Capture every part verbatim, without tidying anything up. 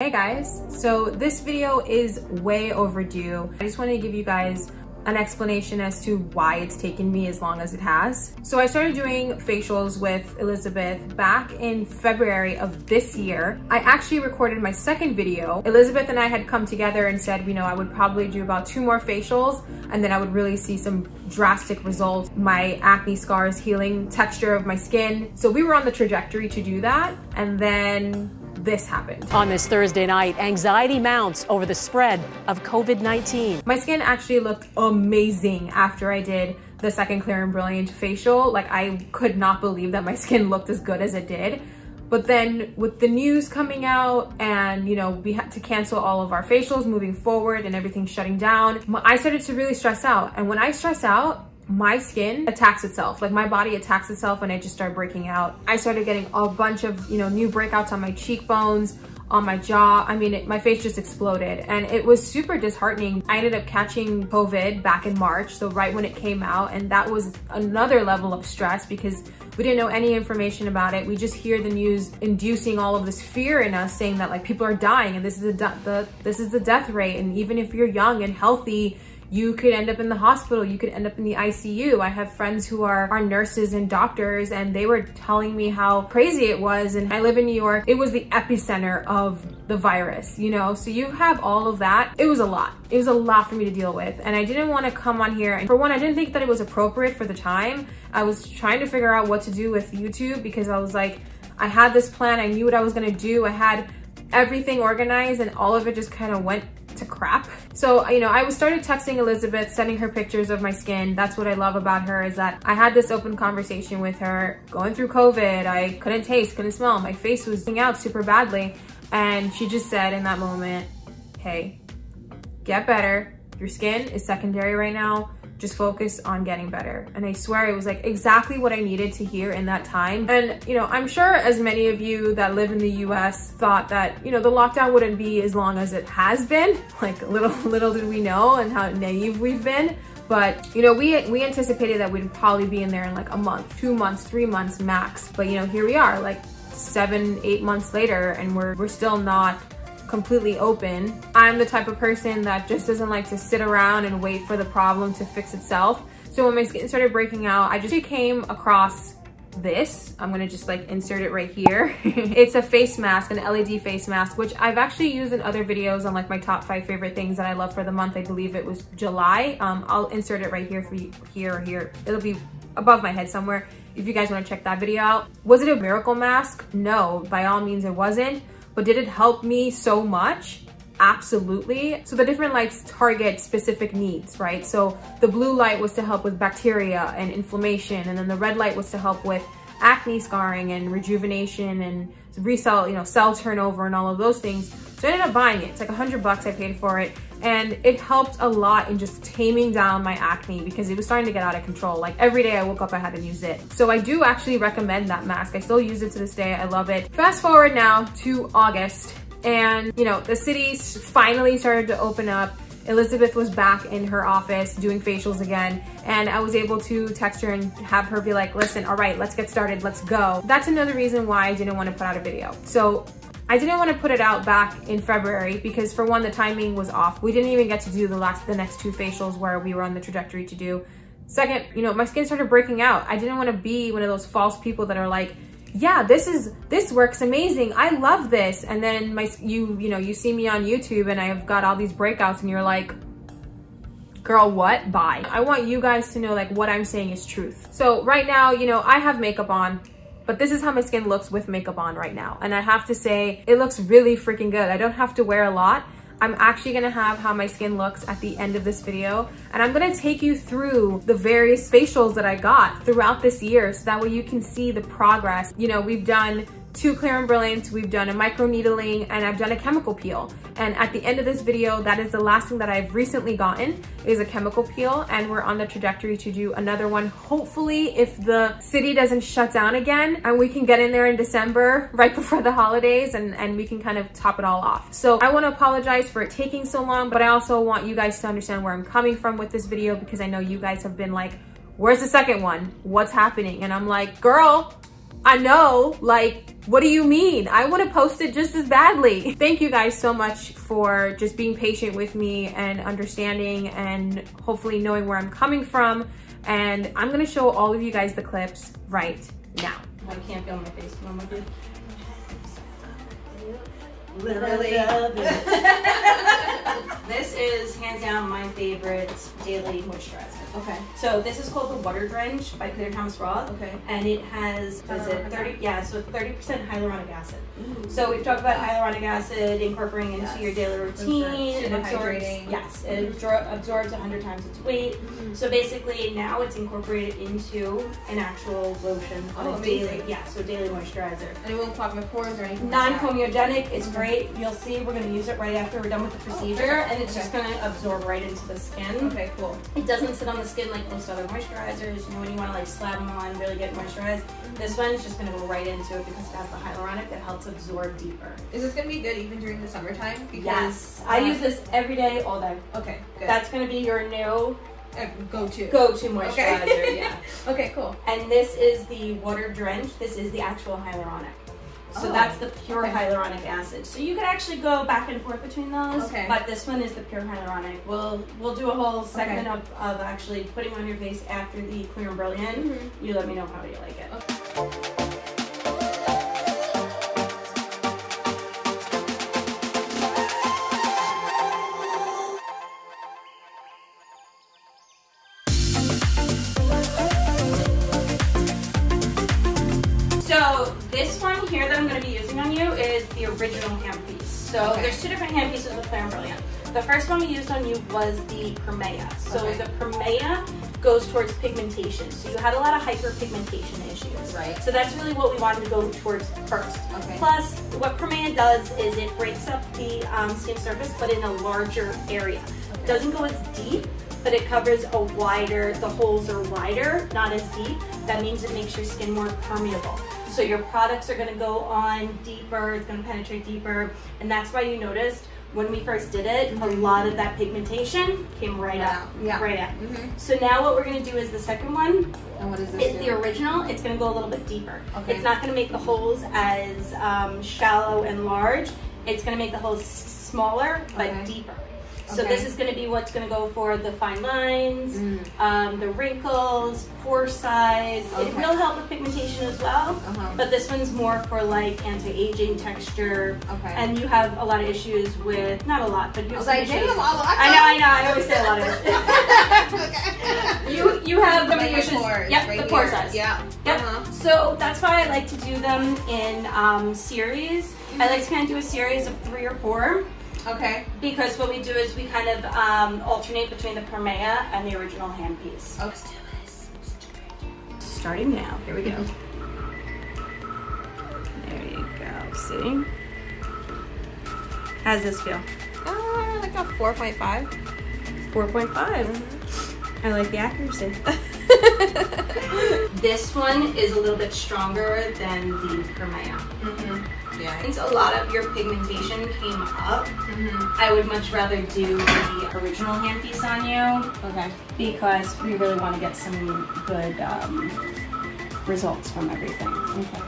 Hey guys, so this video is way overdue. I just wanted to give you guys an explanation as to why it's taken me as long as it has. So I started doing facials with Elizabeth back in February of this year. I actually recorded my second video. Elizabeth and I had come together and said, you know, I would probably do about two more facials and then I would really see some drastic results. My acne scars healing, texture of my skin. So we were on the trajectory to do that, and then this happened. On this Thursday night, anxiety mounts over the spread of COVID nineteen. My skin actually looked amazing after I did the second Clear and Brilliant facial. Like, I could not believe that my skin looked as good as it did. But then with the news coming out and, you know, we had to cancel all of our facials moving forward and everything shutting down, I started to really stress out. And when I stress out, my skin attacks itself. Like, my body attacks itself and I just start breaking out. I started getting a bunch of, you know, new breakouts on my cheekbones, on my jaw. I mean, it, my face just exploded and it was super disheartening. I ended up catching COVID back in March, so right when it came out, and that was another level of stress because we didn't know any information about it. We just hear the news inducing all of this fear in us, saying that like people are dying and this is the, the this is the death rate, and even if you're young and healthy, you could end up in the hospital, you could end up in the I C U. I have friends who are, are nurses and doctors, and they were telling me how crazy it was. And I live in New York. It was the epicenter of the virus, you know? So you have all of that. It was a lot. It was a lot for me to deal with. And I didn't want to come on here. And for one, I didn't think that it was appropriate for the time. I was trying to figure out what to do with YouTube because I was like, I had this plan. I knew what I was going to do. I had everything organized and all of it just kind of went to crap. So, you know, I was started texting Elizabeth, sending her pictures of my skin. That's what I love about her, is that I had this open conversation with her going through COVID. I couldn't taste, couldn't smell. My face was hanging out super badly. And she just said in that moment, hey, get better. Your skin is secondary right now. Just focus on getting better. And I swear it was like exactly what I needed to hear in that time. And, you know, I'm sure as many of you that live in the U S thought that, you know, the lockdown wouldn't be as long as it has been. Like, little little did we know and how naive we've been. But, you know, we we anticipated that we'd probably be in there in like a month, two months, three months max. But, you know, here we are like seven, eight months later, and we're, we're still not completely open. I'm the type of person that just doesn't like to sit around and wait for the problem to fix itself. So when my skin started breaking out, I just came across this. I'm gonna just like insert it right here. It's a face mask, an L E D face mask, which I've actually used in other videos on like my top five favorite things that I love for the month. I believe it was July. Um, I'll insert it right here for you, here or here. It'll be above my head somewhere if you guys wanna check that video out. Was it a miracle mask? No, by all means it wasn't. But did it help me so much? Absolutely. So the different lights target specific needs, right? So the blue light was to help with bacteria and inflammation, and then the red light was to help with acne scarring and rejuvenation and resell, you know, cell turnover and all of those things. So I ended up buying it. It's like a hundred bucks I paid for it. And it helped a lot in just taming down my acne because it was starting to get out of control. Like, every day I woke up, I had to use it. So I do actually recommend that mask. I still use it to this day. I love it. Fast forward now to August, and you know, the city finally started to open up. Elizabeth was back in her office doing facials again, and I was able to text her and have her be like, listen, all right, let's get started, let's go. That's another reason why I didn't want to put out a video. So I didn't want to put it out back in February because, for one, the timing was off. We didn't even get to do the last, the next two facials where we were on the trajectory to do. Second, you know, my skin started breaking out. I didn't want to be one of those false people that are like, yeah, this is, this works amazing, I love this. And then my, you, you know, you see me on YouTube and I've got all these breakouts and you're like, girl, what? Bye. I want you guys to know like what I'm saying is truth. So right now, you know, I have makeup on. But this is how my skin looks with makeup on right now. And I have to say, it looks really freaking good. I don't have to wear a lot. I'm actually gonna have how my skin looks at the end of this video. And I'm gonna take you through the various facials that I got throughout this year so that way you can see the progress. You know, we've done two Clear and Brilliant, we've done a microneedling, and I've done a chemical peel. And at the end of this video, that is the last thing that I've recently gotten, is a chemical peel, and we're on the trajectory to do another one, hopefully, if the city doesn't shut down again and we can get in there in December right before the holidays, and, and we can kind of top it all off. So I want to apologize for it taking so long, but I also want you guys to understand where I'm coming from with this video because I know you guys have been like, where's the second one? What's happening? And I'm like, girl, I know, like, What do you mean? I want to post it just as badly. Thank you guys so much for just being patient with me and understanding and hopefully knowing where I'm coming from. And I'm going to show all of you guys the clips right now. I can't feel my face. One more time. Literally. This is hands down my favorite daily moisturizer. Okay. So this is called the Water Drench by Peter Thomas Roth. Okay. And it has is it thirty yeah, so thirty percent hyaluronic acid. Ooh. So we've talked about hyaluronic acid incorporating into yes. your daily routine. It absorbs yes, it absor absorbs a hundred times its weight. Mm-hmm. So basically now it's incorporated into an actual lotion on oh, a amazing. daily yeah, so daily moisturizer. And it won't clog my pores or anything. Non-comedogenic. It's great. You'll see we're going to use it right after we're done with the procedure, and it's just going to absorb right into the skin. Okay, cool. It doesn't sit on the skin like most other moisturizers. You know, when you want to like slap them on, really get moisturized. This one's just going to go right into it because it has the hyaluronic that helps absorb deeper. Is this going to be good even during the summertime? Because yes. I use this every day, all day. Okay, good. That's going to be your new go-to. Go-to moisturizer, okay. Yeah. Okay, cool. And this is the Water Drench. This is the actual hyaluronic. So oh, that's the pure okay. hyaluronic acid. So you could actually go back and forth between those, okay. but this one is the pure hyaluronic. We'll we'll do a whole segment okay. of, of actually putting on your face after the Clear and Brilliant. Mm-hmm. You let me know how you like it. Okay. Here that I'm going to be using on you is the original hand piece. So okay. there's two different hand pieces with Clear and Brilliant. The first one we used on you was the Premea. So okay. the Premea goes towards pigmentation. So you had a lot of hyperpigmentation issues. Right. So that's really what we wanted to go towards first. Okay. Plus, what Premea does is it breaks up the um, skin surface, but in a larger area. Okay. It doesn't go as deep, but it covers a wider, the holes are wider, not as deep. That means it makes your skin more permeable. So your products are going to go on deeper, it's going to penetrate deeper, and that's why you noticed when we first did it, mm-hmm. a lot of that pigmentation came right yeah. out, yeah. right out. Mm-hmm. So now what we're going to do is the second one, and what is this it's do? the original, it's going to go a little bit deeper. Okay. It's not going to make the holes as um, shallow and large, it's going to make the holes smaller but okay. deeper. So okay. this is going to be what's going to go for the fine lines, mm. um, the wrinkles, pore size. Okay. It will help with pigmentation as well, uh-huh. but this one's more for like anti-aging texture. Okay. And you have a lot of issues with, not a lot, but you have some issues. I know, I know, I always say a lot of issues. you, you have the issues. Pores, yep, right the pore size. Yeah. Yep. Uh-huh. So that's why I like to do them in um, series. Mm-hmm. I like to kind of do a series of three or four. Okay. Because what we do is we kind of um, alternate between the Premea and the original handpiece. Okay. Let's do this. Starting now. Here we go. There you go. See? How's this feel? Uh, like a four point five. four point five. Mm-hmm. I like the accuracy. This one is a little bit stronger than the Premea. Mm-hmm. Yeah. Since a lot of your pigmentation came up, mm-hmm. I would much rather do the original handpiece on you. Okay. Because we really want to get some good um, results from everything. Okay.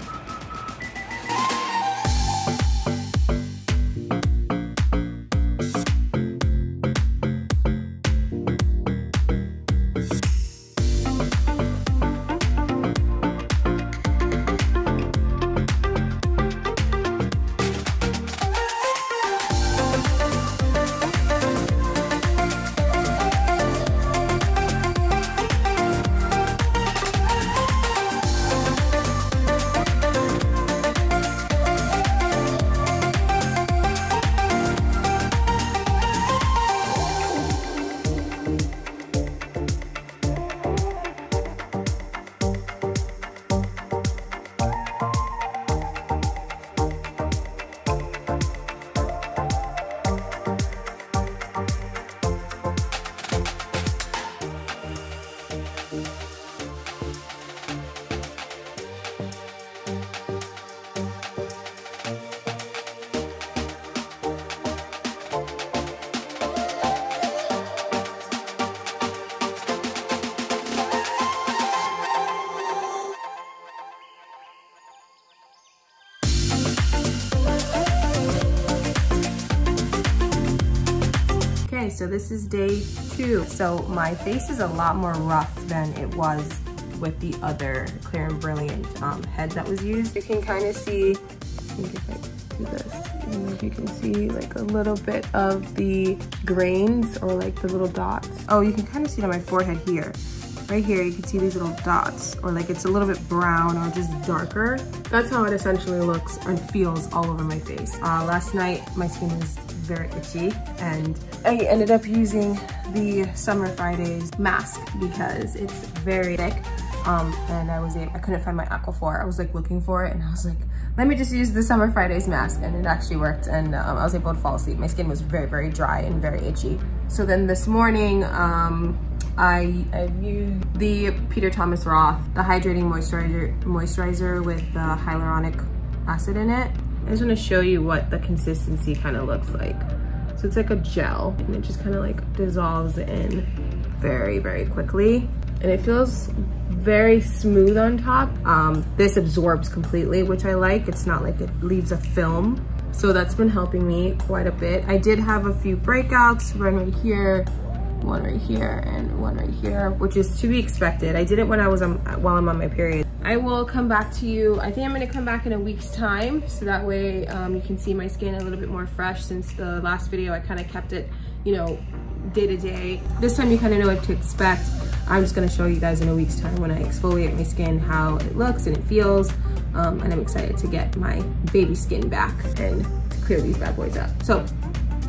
Okay, so this is day two. So my face is a lot more rough than it was with the other Clear and Brilliant um, head that was used. You can kind of see, I think if I do this, and you can see like a little bit of the grains or like the little dots. Oh, you can kind of see it on my forehead here. Right here, you can see these little dots, or like it's a little bit brown or just darker. That's how it essentially looks and feels all over my face. Uh, last night, my skin was very itchy, and I ended up using the Summer Fridays mask because it's very thick, um, and I was I couldn't find my Aquaphor. I was like looking for it, and I was like, let me just use the Summer Fridays mask, and it actually worked, and um, I was able to fall asleep. My skin was very, very dry and very itchy. So then this morning, um, I, I use the Peter Thomas Roth, the hydrating moisturizer, moisturizer with the hyaluronic acid in it. I just want to show you what the consistency kind of looks like. So it's like a gel, and it just kind of like dissolves in very, very quickly. And it feels very smooth on top. Um, this absorbs completely, which I like. It's not like it leaves a film. So that's been helping me quite a bit. I did have a few breakouts, one right here, one right here, and one right here, which is to be expected. I did it when I was on, while I'm on my period. I will come back to you. I think I'm gonna come back in a week's time, so that way um, you can see my skin a little bit more fresh. Since the last video, I kind of kept it, you know, day to day. This time you kind of know what to expect. I'm just gonna show you guys in a week's time when I exfoliate my skin, how it looks and it feels. Um, and I'm excited to get my baby skin back and clear these bad boys up. So,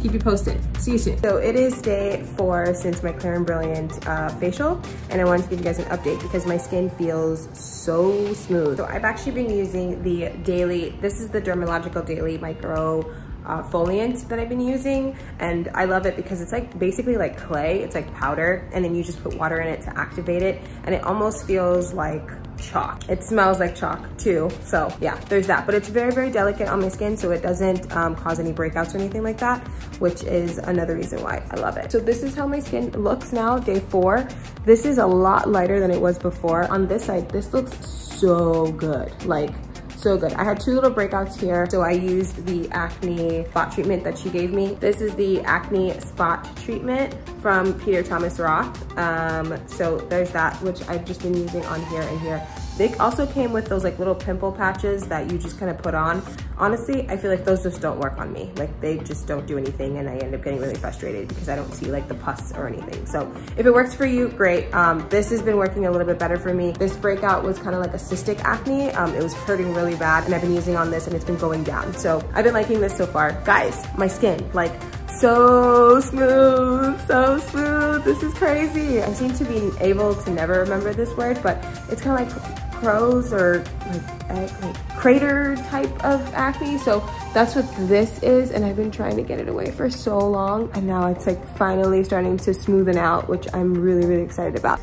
keep you posted. See you soon. So it is day four since my Clear and Brilliant uh, facial, and I wanted to give you guys an update because my skin feels so smooth. So I've actually been using the daily, this is the Dermalogical Daily Micro uh, Foliant that I've been using, and I love it because it's like basically like clay, it's like powder, and then you just put water in it to activate it, and it almost feels like chalk. It smells like chalk too, so yeah, there's that. But it's very, very delicate on my skin, so it doesn't um, cause any breakouts or anything like that, which is another reason why I love it. So this is how my skin looks now, day four. This is a lot lighter than it was before. On this side, this looks so good, like so good. I had two little breakouts here, so I used the acne spot treatment that she gave me. This is the acne spot treatment from Peter Thomas Roth. Um, so there's that, which I've just been using on here and here. They also came with those like little pimple patches that you just kind of put on. Honestly, I feel like those just don't work on me. Like they just don't do anything, and I end up getting really frustrated because I don't see like the pus or anything. So if it works for you, great. Um, this has been working a little bit better for me. This breakout was kind of like a cystic acne. Um, it was hurting really bad, and I've been using on this and it's been going down. So I've been liking this so far. Guys, my skin, like so smooth, so smooth. This is crazy. I seem to be able to never remember this word, but it's kind of like crow's or like, like crater type of acne. So that's what this is, and I've been trying to get it away for so long, and now it's like finally starting to smoothen out, which I'm really, really excited about.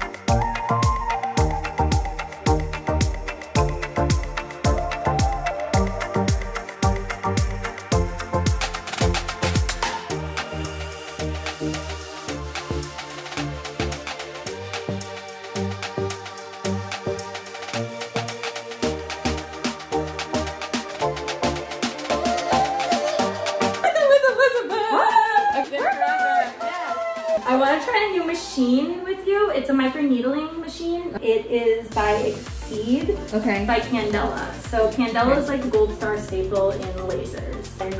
I want to try a new machine with you. It's a microneedling machine. It is by Exceed, okay, by Candela. So Candela okay. is like the gold star staple in lasers. And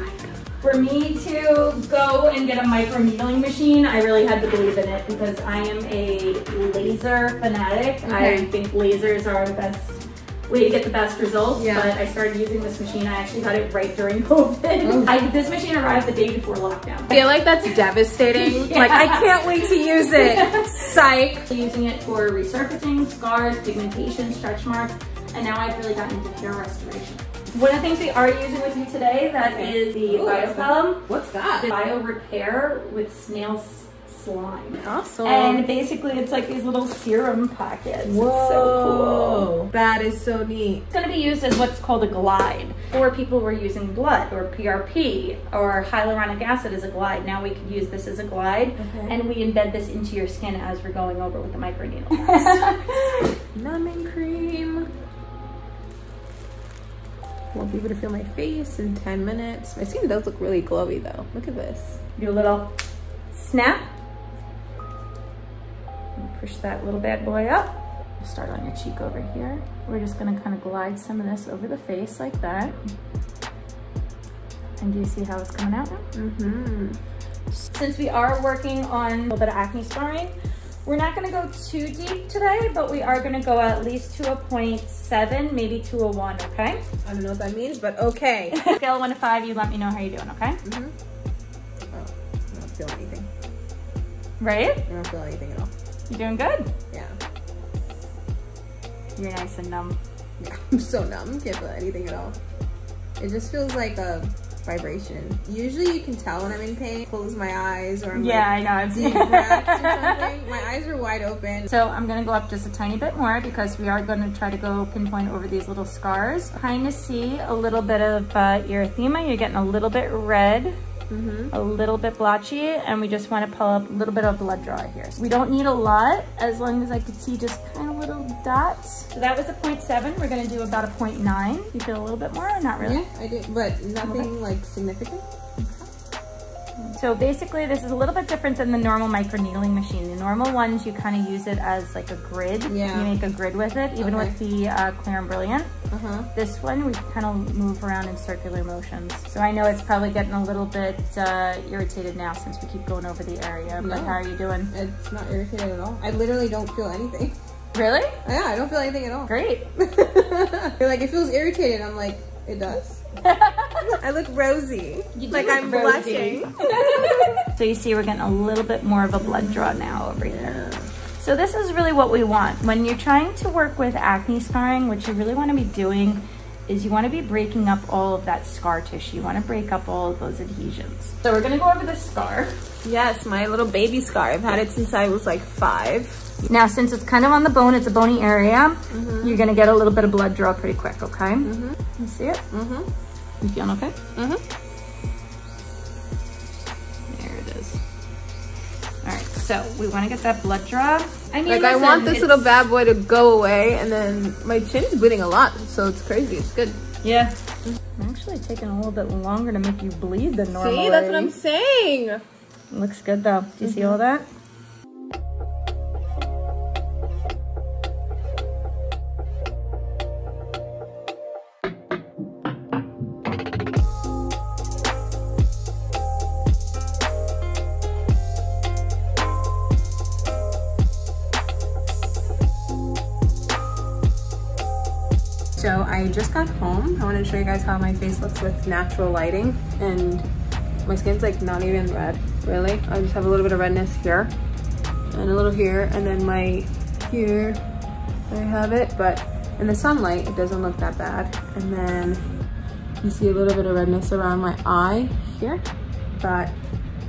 for me to go and get a microneedling machine, I really had to believe in it because I am a laser fanatic. Okay. I think lasers are the best way to get the best results, yeah. But I started using this machine. I actually got it right during COVID. I, this machine arrived the day before lockdown. I feel like that's devastating. Yeah. Like, I can't wait to use it. Psych. Using it for resurfacing, scars, pigmentation, stretch marks, and now I've really gotten into hair restoration. One of the things we are using with you today, that okay. is the Ooh, BioPelum. What's that? The Bio Repair with snail slime. Awesome. And basically it's like these little serum packets. Whoa. It's so cool. That is so neat. It's gonna be used as what's called a glide. For people who are using blood or P R P or hyaluronic acid as a glide, now we can use this as a glide, okay. and we embed this into your skin as we're going over with the microneedle. Numbing cream. Won't be able to feel my face in ten minutes. My skin does look really glowy though. Look at this. Do a little snap. Push that little bad boy up. Start on your cheek over here. We're just gonna kind of glide some of this over the face like that. And do you see how it's coming out now? Mm-hmm. Since we are working on a little bit of acne scarring, we're not gonna go too deep today, but we are gonna go at least to a zero point seven, maybe to a one, okay? I don't know what that means, but okay. Scale of one to five, you let me know how you're doing, okay? Mm-hmm. Oh, I don't feel anything. Right? I don't feel anything at all. You're doing good? Yeah. You're nice and numb. Yeah, I'm so numb, can't feel anything at all. It just feels like a vibration. Usually you can tell when I'm in pain. Close my eyes or I'm yeah, like I know. deep breaths or something. My eyes are wide open. So I'm gonna go up just a tiny bit more because we are gonna try to go pinpoint over these little scars. Kind of see a little bit of uh, erythema. You're getting a little bit red. Mm-hmm. A little bit blotchy, and we just want to pull up a little bit of blood draw here. We don't need a lot, as long as I could see just kind of little dots. So that was a zero point seven. We're going to do about a zero point nine. You feel a little bit more or not really? Yeah, I do, but nothing like significant. Okay. So basically this is a little bit different than the normal microneedling machine. The normal ones, you kind of use it as like a grid. Yeah. You make a grid with it, even okay. with the uh, Clear and Brilliant. Uh-huh. This one, we kind of move around in circular motions. So I know it's probably getting a little bit uh, irritated now since we keep going over the area, no. but how are you doing? It's not irritated at all. I literally don't feel anything. Really? Yeah, I don't feel anything at all. Great. You're like, it feels irritated. I'm like, it does? I look rosy. You do like look I'm rosy. blushing. So you see, we're getting a little bit more of a blood draw now over here. So this is really what we want. When you're trying to work with acne scarring, what you really want to be doing is you want to be breaking up all of that scar tissue. You want to break up all of those adhesions. So we're going to go over this scar. Yes, my little baby scar. I've had it since I was like five. Now, since it's kind of on the bone, it's a bony area, mm-hmm. you're going to get a little bit of blood draw pretty quick, okay? Mm-hmm. You see it? Mm-hmm. You feeling okay? Mm-hmm. There it is. All right, so we want to get that blood draw. I mean, like listen, I want this little bad boy to go away, and then my chin's bleeding a lot, so it's crazy. It's good. Yeah. I'm actually taking a little bit longer to make you bleed than normal. See, that's what I'm saying. It looks good though. Do you mm-hmm. see all that? So I just got home. I wanted to show you guys how my face looks with natural lighting, and my skin's like not even red, really. I just have a little bit of redness here and a little here, and then my here, I have it, but in the sunlight, it doesn't look that bad. And then you see a little bit of redness around my eye here, but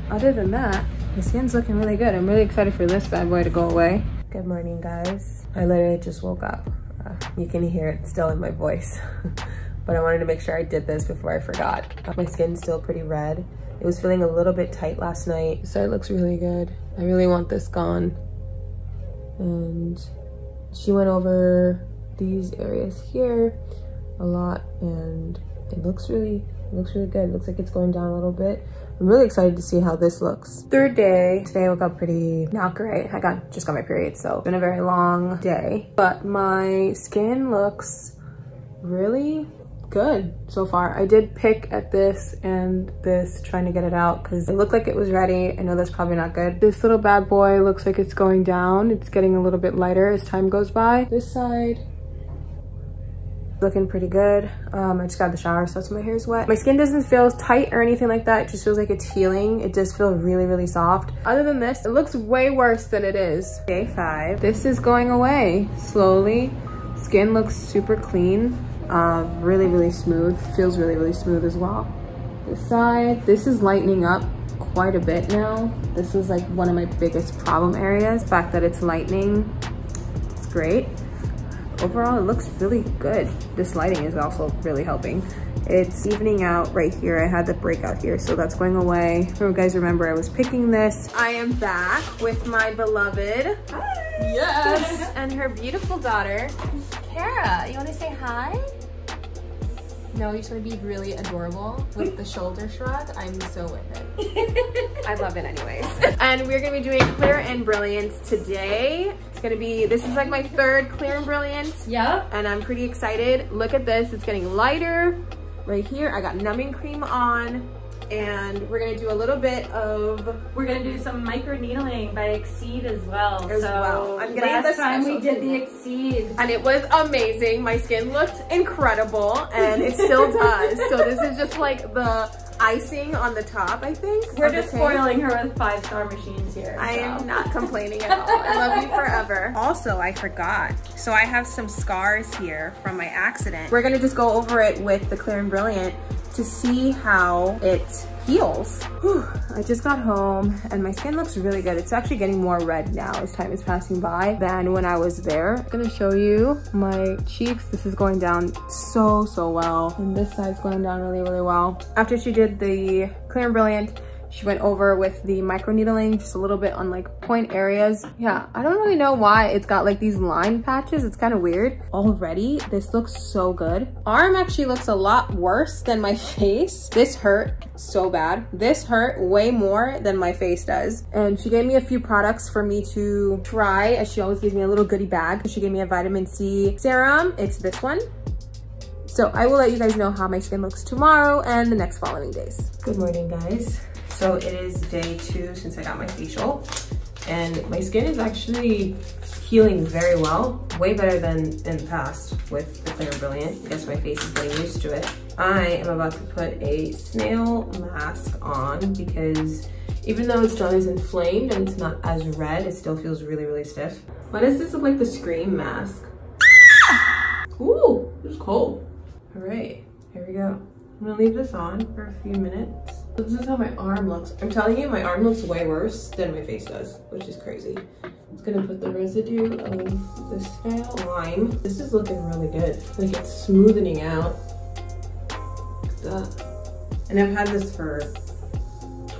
other than that, my skin's looking really good. I'm really excited for this bad boy to go away. Good morning, guys. I literally just woke up. Uh, you can hear it still in my voice, but I wanted to make sure I did this before I forgot. Uh, my skin's still pretty red. It was feeling a little bit tight last night, so it looks really good. I really want this gone. And she went over these areas here a lot, and it looks really, it looks really good. It looks like it's going down a little bit. I'm really excited to see how this looks. Third day, today I woke up pretty not great. I got just got my period, so it's been a very long day. But my skin looks really good so far. I did pick at this and this, trying to get it out because it looked like it was ready. I know that's probably not good. This little bad boy looks like it's going down. It's getting a little bit lighter as time goes by. This side, looking pretty good. Um, I just got out of the shower, so it's my hair's wet. My skin doesn't feel tight or anything like that. It just feels like it's healing. It does feel really, really soft. Other than this, it looks way worse than it is. Day five. This is going away slowly. Skin looks super clean. Uh, really, really smooth. Feels really, really smooth as well. This side, this is lightening up quite a bit now. This is like one of my biggest problem areas. The fact that it's lightening, it's great. Overall, it looks really good. This lighting is also really helping. It's evening out right here. I had the breakout here, so that's going away. You guys remember I was picking this. I am back with my beloved. Hi. Yes. And her beautiful daughter, Kara. You want to say hi? No, you just want to be really adorable with the shoulder shrug. I'm so with it. I love it anyways. And we're gonna be doing Clear and Brilliant today. It's gonna be, this is like my third Clear and Brilliant. Yeah. And I'm pretty excited. Look at this, it's getting lighter. Right here, I got numbing cream on. And we're gonna do a little bit of... We're gonna do some microneedling by Exceed as well. As so well. I'm gonna last time we did the Exceed. And it was amazing. My skin looked incredible and it still does. So this is just like the icing on the top, I think. We're just spoiling her with five-star machines here. I so. am not complaining at all. I love you forever. Also, I forgot. So I have some scars here from my accident. We're gonna just go over it with the Clear and Brilliant to see how it heals. Whew. I just got home and my skin looks really good. It's actually getting more red now as time is passing by than when I was there. I'm gonna show you my cheeks. This is going down so, so well. And this side's going down really, really well. After she did the Clear and Brilliant, she went over with the microneedling, just a little bit on like point areas. Yeah, I don't really know why it's got like these line patches. It's kind of weird. Already, this looks so good. Arm actually looks a lot worse than my face. This hurt so bad. This hurt way more than my face does. And she gave me a few products for me to try, as she always gives me a little goodie bag. She gave me a vitamin C serum. It's this one. So I will let you guys know how my skin looks tomorrow and the next following days. Good morning, guys. So it is day two since I got my facial, and my skin is actually healing very well, way better than in the past with the Clear and Brilliant. I guess my face is getting used to it. I am about to put a snail mask on because even though it's not as inflamed and it's not as red, it still feels really, really stiff. Why does this look like the Scream mask? Ooh, it's cold. All right, here we go. I'm gonna leave this on for a few minutes. This is how my arm looks. I'm telling you, my arm looks way worse than my face does, which is crazy. I'm just gonna put the residue of this snail lime. This is looking really good. Like, it's smoothening out. Look at that. And I've had this for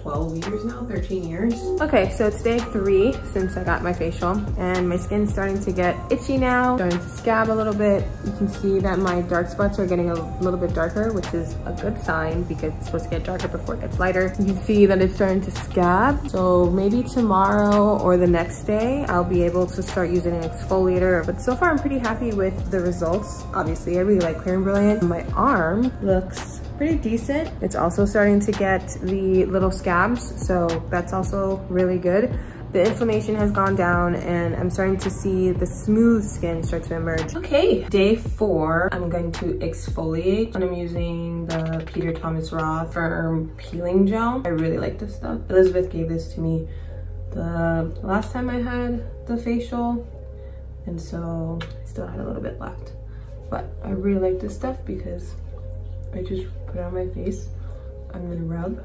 twelve years now, thirteen years. Okay, so it's day three since I got my facial, and my skin's starting to get itchy now, starting to scab a little bit. You can see that my dark spots are getting a little bit darker, which is a good sign because it's supposed to get darker before it gets lighter. You can see that it's starting to scab. So maybe tomorrow or the next day, I'll be able to start using an exfoliator. But so far, I'm pretty happy with the results. Obviously, I really like Clear and Brilliant. My arm looks pretty decent. It's also starting to get the little scabs, so that's also really good. The inflammation has gone down and I'm starting to see the smooth skin start to emerge. Okay, day four, I'm going to exfoliate and I'm using the Peter Thomas Roth Firm Peeling Gel. I really like this stuff. Elizabeth gave this to me the last time I had the facial, and so I still had a little bit left. But I really like this stuff because I just put it on my face. I'm gonna rub.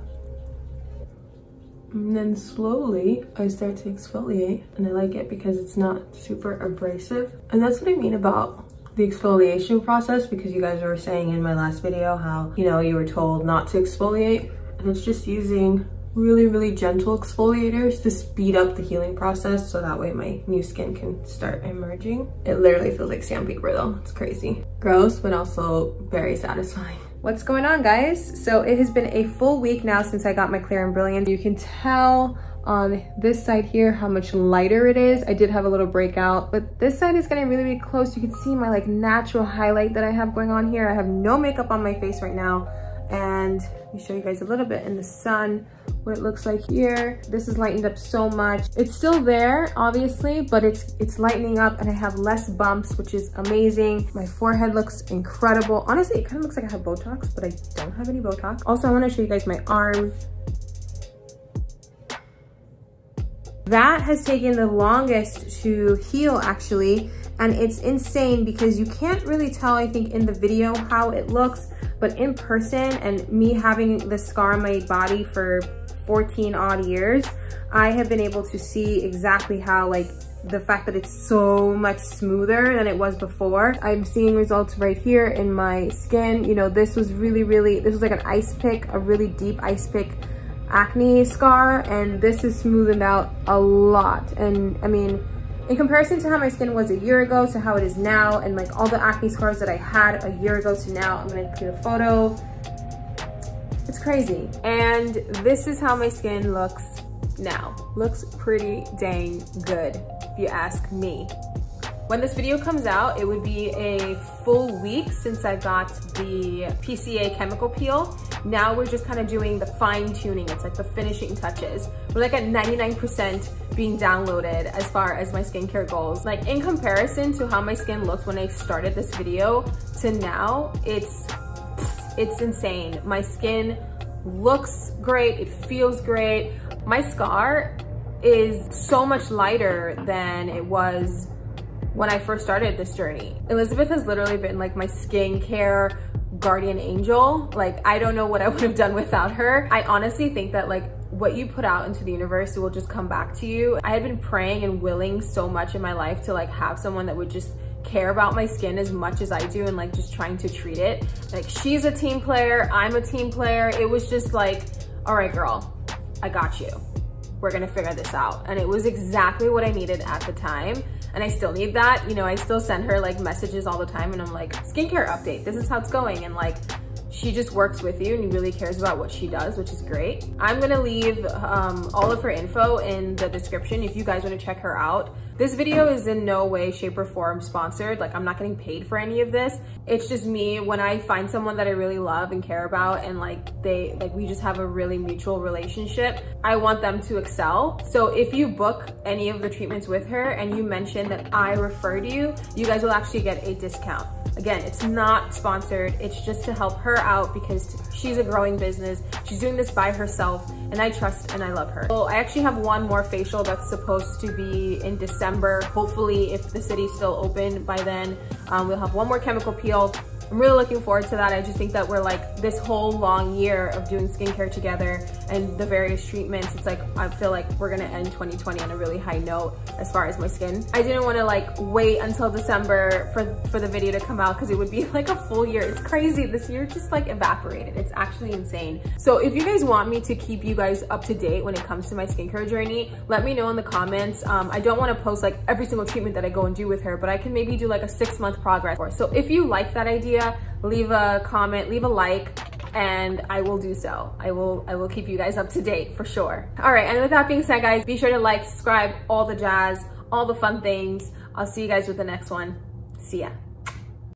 And then slowly I start to exfoliate, and I like it because it's not super abrasive. And that's what I mean about the exfoliation process, because you guys were saying in my last video how, you know, you were told not to exfoliate. And it's just using really, really gentle exfoliators to speed up the healing process, so that way my new skin can start emerging. It literally feels like sandpaper though, it's crazy. Gross, but also very satisfying. What's going on, guys? So it has been a full week now since I got my Clear and Brilliant. You can tell on this side here how much lighter it is. I did have a little breakout, but this side is getting really, really close. You can see my like natural highlight that I have going on here. I have no makeup on my face right now. And let me show you guys a little bit in the sun, what it looks like here. This is lightened up so much. It's still there, obviously, but it's it's lightening up and I have less bumps, which is amazing. My forehead looks incredible. Honestly, it kind of looks like I have Botox, but I don't have any Botox. Also, I want to show you guys my arm. That has taken the longest to heal, actually. And it's insane because you can't really tell, I think, in the video how it looks, but in person, and me having the scar on my body for fourteen odd years, I have been able to see exactly how, like, the fact that it's so much smoother than it was before. I'm seeing results right here in my skin. You know, this was really, really, this was like an ice pick, a really deep ice pick acne scar, and this is smoothened out a lot. And I mean, in comparison to how my skin was a year ago to how it is now, and like all the acne scars that I had a year ago to now, I'm gonna include a photo. It's crazy. And this is how my skin looks now. Looks pretty dang good, if you ask me. When this video comes out, it would be a full week since I got the P C A chemical peel. Now we're just kind of doing the fine tuning. It's like the finishing touches. We're like at ninety-nine percent being downloaded as far as my skincare goals. Like in comparison to how my skin looked when I started this video to now, it's, it's insane. My skin looks great. It feels great. My scar is so much lighter than it was when I first started this journey. Elizabeth has literally been like my skincare guardian angel. Like, I don't know what I would have done without her. I honestly think that like what you put out into the universe will just come back to you. I had been praying and willing so much in my life to like have someone that would just care about my skin as much as I do and like just trying to treat it. Like, she's a team player, I'm a team player. It was just like, all right, girl, I got you. We're gonna figure this out. And it was exactly what I needed at the time. And I still need that. You know, I still send her like messages all the time and I'm like, skincare update, this is how it's going. And like, she just works with you and really cares about what she does, which is great. I'm gonna leave um, all of her info in the description if you guys wanna check her out. This video is in no way, shape or form sponsored. Like, I'm not getting paid for any of this. It's just me when I find someone that I really love and care about and like they, like we just have a really mutual relationship. I want them to excel. So if you book any of the treatments with her and you mention that I referred you, you guys will actually get a discount. Again, it's not sponsored. It's just to help her out because she's a growing business. She's doing this by herself and I trust and I love her. So I actually have one more facial that's supposed to be in December. Hopefully, if the city's still open by then, um, we'll have one more chemical peel. I'm really looking forward to that. I just think that we're like this whole long year of doing skincare together and the various treatments. It's like, I feel like we're gonna end twenty twenty on a really high note as far as my skin. I didn't wanna like wait until December for, for the video to come out because it would be like a full year. It's crazy. This year just like evaporated. It's actually insane. So if you guys want me to keep you guys up to date when it comes to my skincare journey, let me know in the comments. Um, I don't wanna post like every single treatment that I go and do with her, but I can maybe do like a six month progress. So if you like that idea, leave a comment, leave a like, and I will do so. I will I will keep you guys up to date for sure. All right, and with that being said, guys, be sure to like, subscribe, all the jazz, all the fun things. I'll see you guys with the next one. See ya.